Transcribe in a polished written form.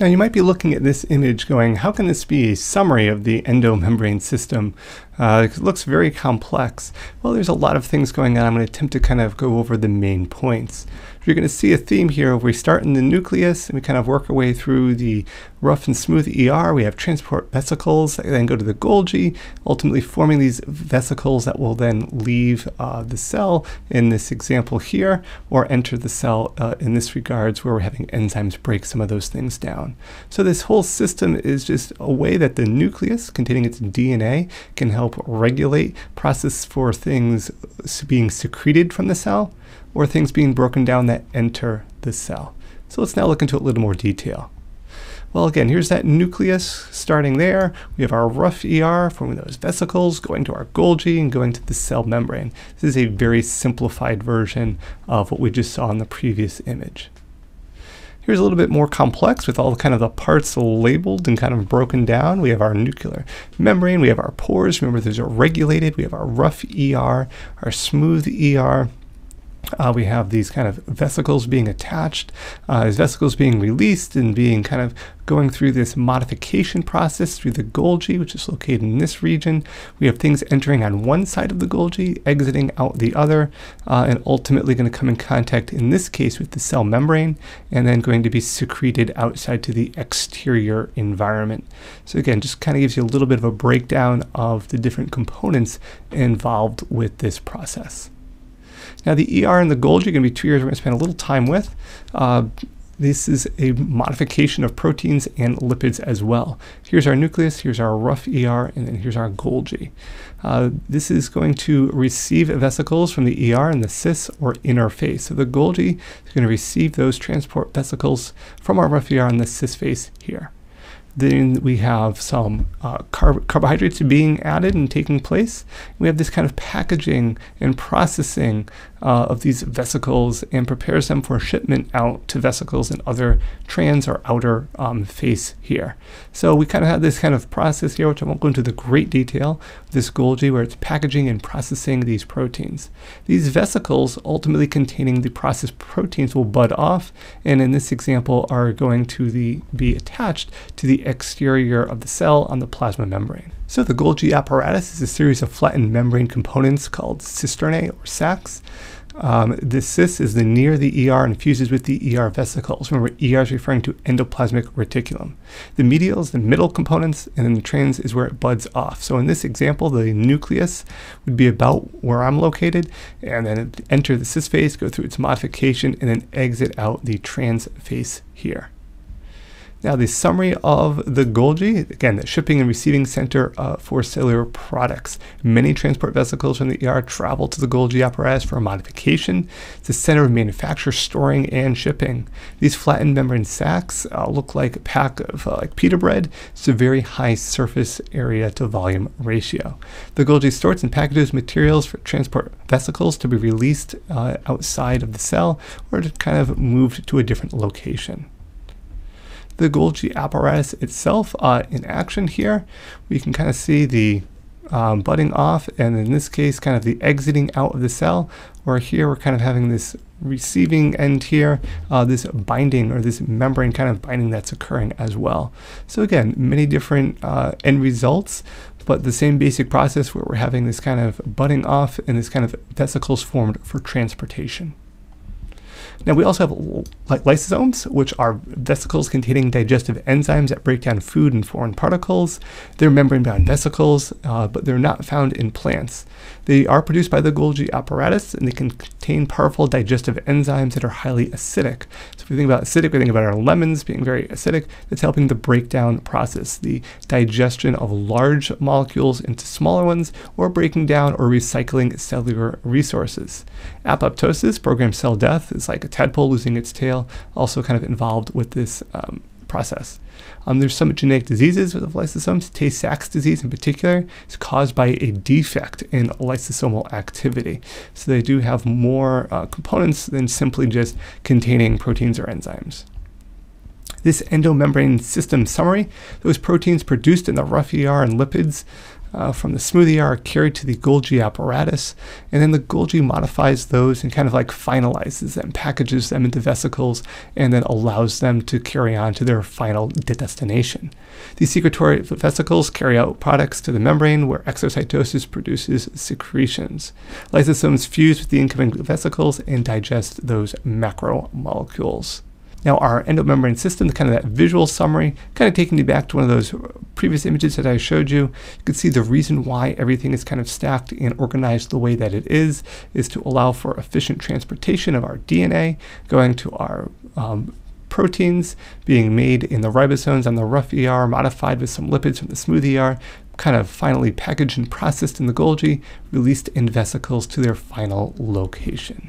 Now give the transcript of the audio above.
Now you might be looking at this image going, how can this be a summary of the endomembrane system? It looks very complex. Well, there's a lot of things going on. I'm going to attempt to kind of go over the main points. You're going to see a theme here. We start in the nucleus and we kind of work our way through the rough and smooth ER. We have transport vesicles that then go to the Golgi, ultimately forming these vesicles that will then leave the cell in this example here, or enter the cell in this regards where we're having enzymes break some of those things down. So this whole system is just a way that the nucleus containing its DNA can help regulate process for things being secreted from the cell or things being broken down that enter the cell. So let's now look into it a little more detail. Well, again, here's that nucleus starting there. We have our rough ER forming those vesicles, going to our Golgi and going to the cell membrane. This is a very simplified version of what we just saw in the previous image. Here's a little bit more complex with all kind of the parts labeled and kind of broken down. We have our nuclear membrane, we have our pores, remember those are regulated, we have our rough ER, our smooth ER. We have these kind of vesicles being attached, these vesicles being released and being kind of going through this modification process through the Golgi, which is located in this region. We have things entering on one side of the Golgi, exiting out the other, and ultimately going to come in contact, in this case, with the cell membrane, and then going to be secreted outside to the exterior environment. So again, just kind of gives you a little bit of a breakdown of the different components involved with this process. Now the ER and the Golgi are going to be 2 areas we're going to spend a little time with. This is a modification of proteins and lipids as well. Here's our nucleus, here's our rough ER, and then here's our Golgi. This is going to receive vesicles from the ER and the cis or inner face. So the Golgi is going to receive those transport vesicles from our rough ER and the cis face here. Then we have some carbohydrates being added and taking place. We have this kind of packaging and processing of these vesicles and prepares them for shipment out to vesicles and other trans or outer face here. So we kind of have this kind of process here, which I won't go into the great detail, this Golgi where it's packaging and processing these proteins. These vesicles ultimately containing the processed proteins will bud off, and in this example are going to be attached to the exterior of the cell on the plasma membrane. So the Golgi apparatus is a series of flattened membrane components called cisternae or sacs. The cis is the near the ER and fuses with the ER vesicles. Remember, ER is referring to endoplasmic reticulum. The medial is the middle components, and then the trans is where it buds off. So in this example, the nucleus would be about where I'm located, and then it enter the cis phase, go through its modification, and then exit out the trans phase here. Now the summary of the Golgi, again, the shipping and receiving center for cellular products. Many transport vesicles from the ER travel to the Golgi apparatus for modification. It's the center of manufacture, storing, and shipping. These flattened membrane sacs look like a pack of like pita bread. It's a very high surface area to volume ratio. The Golgi sorts and packages materials for transport vesicles to be released outside of the cell or to kind of moved to a different location. The Golgi apparatus itself in action here. We can kind of see the budding off, and in this case, kind of the exiting out of the cell, where here we're kind of having this receiving end here, this binding or this membrane kind of binding that's occurring as well. So again, many different end results, but the same basic process where we're having this kind of budding off and this kind of vesicles formed for transportation. Now we also have lysosomes, which are vesicles containing digestive enzymes that break down food and foreign particles. They're membrane-bound vesicles, but they're not found in plants. They are produced by the Golgi apparatus, and they can contain powerful digestive enzymes that are highly acidic. So if we think about acidic, we think about our lemons being very acidic. That's helping the breakdown process, the digestion of large molecules into smaller ones, or breaking down or recycling cellular resources. Apoptosis, programmed cell death, is like a tadpole losing its tail, also kind of involved with this process. There's some genetic diseases of lysosomes. Tay-Sachs disease in particular is caused by a defect in lysosomal activity. So they do have more components than simply just containing proteins or enzymes. This endomembrane system summary, those proteins produced in the rough ER and lipids from the smoothie are carried to the Golgi apparatus, and then the Golgi modifies those and kind of like finalizes them, packages them into vesicles, and then allows them to carry on to their final destination. These secretory vesicles carry out products to the membrane, where exocytosis produces secretions. Lysosomes fuse with the incoming vesicles and digest those macromolecules. Now our endomembrane system, kind of that visual summary, kind of taking you back to one of those previous images that I showed you. You can see the reason why everything is kind of stacked and organized the way that it is to allow for efficient transportation of our DNA, going to our proteins, being made in the ribosomes on the rough ER, modified with some lipids from the smooth ER, kind of finally packaged and processed in the Golgi, released in vesicles to their final location.